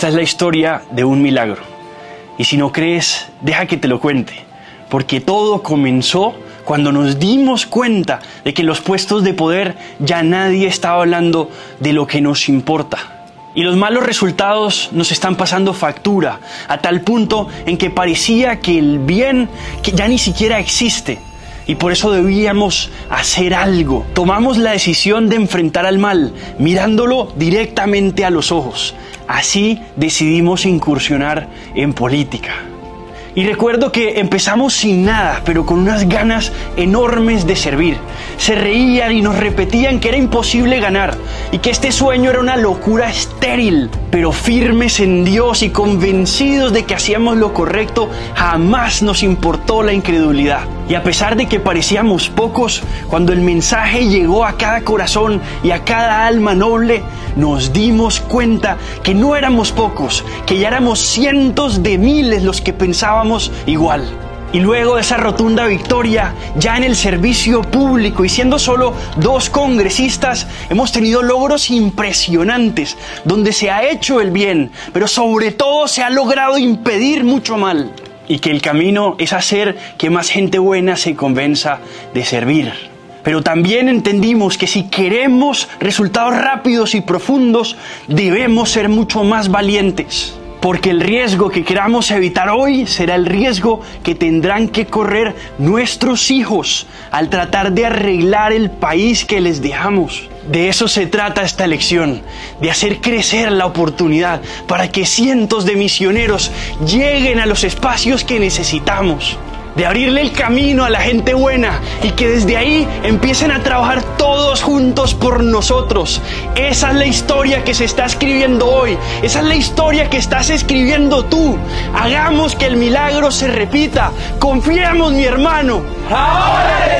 Esta es la historia de un milagro. Y si no crees, deja que te lo cuente. Porque todo comenzó cuando nos dimos cuenta de que en los puestos de poder ya nadie estaba hablando de lo que nos importa. Y los malos resultados nos están pasando factura, a tal punto en que parecía que el bien ya ni siquiera existe. Y por eso debíamos hacer algo. Tomamos la decisión de enfrentar al mal, mirándolo directamente a los ojos. Así decidimos incursionar en política. Y recuerdo que empezamos sin nada, pero con unas ganas enormes de servir. Se reían y nos repetían que era imposible ganar y que este sueño era una locura estéril. Pero firmes en Dios y convencidos de que hacíamos lo correcto, jamás nos importó la incredulidad. Y a pesar de que parecíamos pocos, cuando el mensaje llegó a cada corazón y a cada alma noble, nos dimos cuenta que no éramos pocos, que ya éramos cientos de miles los que pensábamos igual. Y luego de esa rotunda victoria, ya en el servicio público y siendo solo 2 congresistas, hemos tenido logros impresionantes, donde se ha hecho el bien, pero sobre todo se ha logrado impedir mucho mal. Y que el camino es hacer que más gente buena se convenza de servir. Pero también entendimos que si queremos resultados rápidos y profundos, debemos ser mucho más valientes. Porque el riesgo que queramos evitar hoy será el riesgo que tendrán que correr nuestros hijos al tratar de arreglar el país que les dejamos. De eso se trata esta elección, de hacer crecer la oportunidad para que cientos de misioneros lleguen a los espacios que necesitamos, de abrirle el camino a la gente buena y que desde ahí empiecen a trabajar todos juntos por nosotros. Esa es la historia que se está escribiendo hoy, esa es la historia que estás escribiendo tú. Hagamos que el milagro se repita, confiemos, mi hermano. ¡Ahora!